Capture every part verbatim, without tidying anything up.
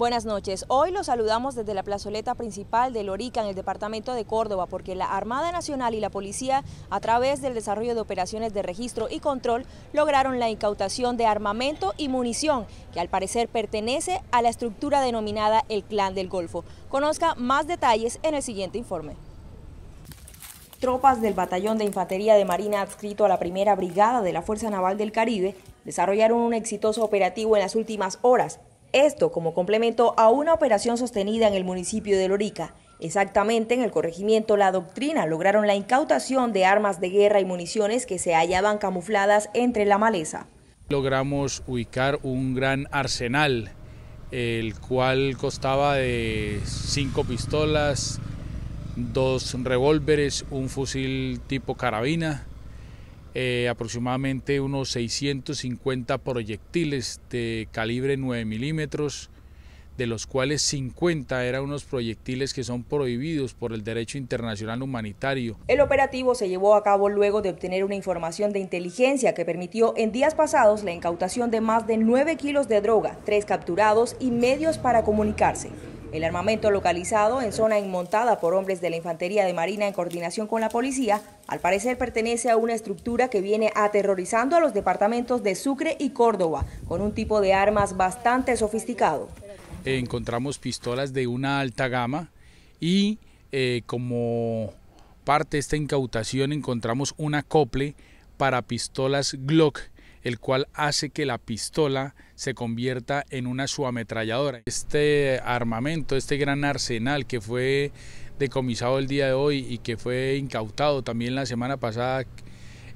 Buenas noches. Hoy los saludamos desde la plazoleta principal de Lorica en el departamento de Córdoba porque la Armada Nacional y la Policía, a través del desarrollo de operaciones de registro y control, lograron la incautación de armamento y munición que al parecer pertenece a la estructura denominada el Clan del Golfo. Conozca más detalles en el siguiente informe. Tropas del Batallón de Infantería de Marina adscrito a la Primera Brigada de la Fuerza Naval del Caribe desarrollaron un exitoso operativo en las últimas horas. Esto como complemento a una operación sostenida en el municipio de Lorica. Exactamente en el corregimiento La Doctrina lograron la incautación de armas de guerra y municiones que se hallaban camufladas entre la maleza. Logramos ubicar un gran arsenal, el cual constaba de cinco pistolas, dos revólveres, un fusil tipo carabina, eh, aproximadamente unos seiscientos cincuenta proyectiles de calibre nueve milímetros, de los cuales cincuenta eran unos proyectiles que son prohibidos por el derecho internacional humanitario. El operativo se llevó a cabo luego de obtener una información de inteligencia que permitió en días pasados la incautación de más de nueve kilos de droga, tres capturados y medios para comunicarse. El armamento localizado en zona inmontada por hombres de la Infantería de Marina en coordinación con la policía, al parecer pertenece a una estructura que viene aterrorizando a los departamentos de Sucre y Córdoba, con un tipo de armas bastante sofisticado. Encontramos pistolas de una alta gama y eh, como parte de esta incautación encontramos un acople para pistolas Glock, el cual hace que la pistola se convierta en una subametralladora. Este armamento, este gran arsenal que fue decomisado el día de hoy y que fue incautado también la semana pasada,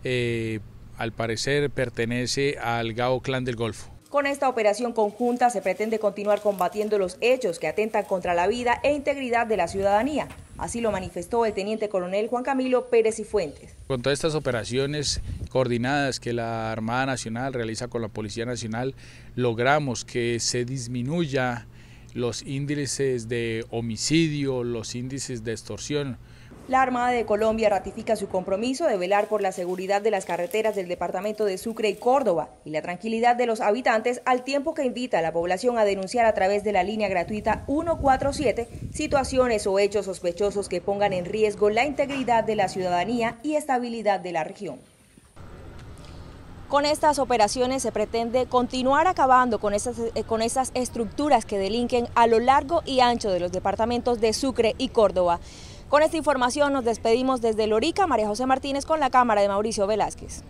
eh, al parecer pertenece al G A O Clan del Golfo. Con esta operación conjunta se pretende continuar combatiendo los hechos que atentan contra la vida e integridad de la ciudadanía. Así lo manifestó el teniente coronel Juan Camilo Pérez y Fuentes. Con todas estas operaciones coordinadas que la Armada Nacional realiza con la Policía Nacional, logramos que se disminuya los índices de homicidio, los índices de extorsión. La Armada de Colombia ratifica su compromiso de velar por la seguridad de las carreteras del departamento de Sucre y Córdoba y la tranquilidad de los habitantes, al tiempo que invita a la población a denunciar a través de la línea gratuita uno cuatro siete situaciones o hechos sospechosos que pongan en riesgo la integridad de la ciudadanía y estabilidad de la región. Con estas operaciones se pretende continuar acabando con esas, con esas estructuras que delinquen a lo largo y ancho de los departamentos de Sucre y Córdoba. Con esta información nos despedimos desde Lorica. María José Martínez con la cámara de Mauricio Velázquez.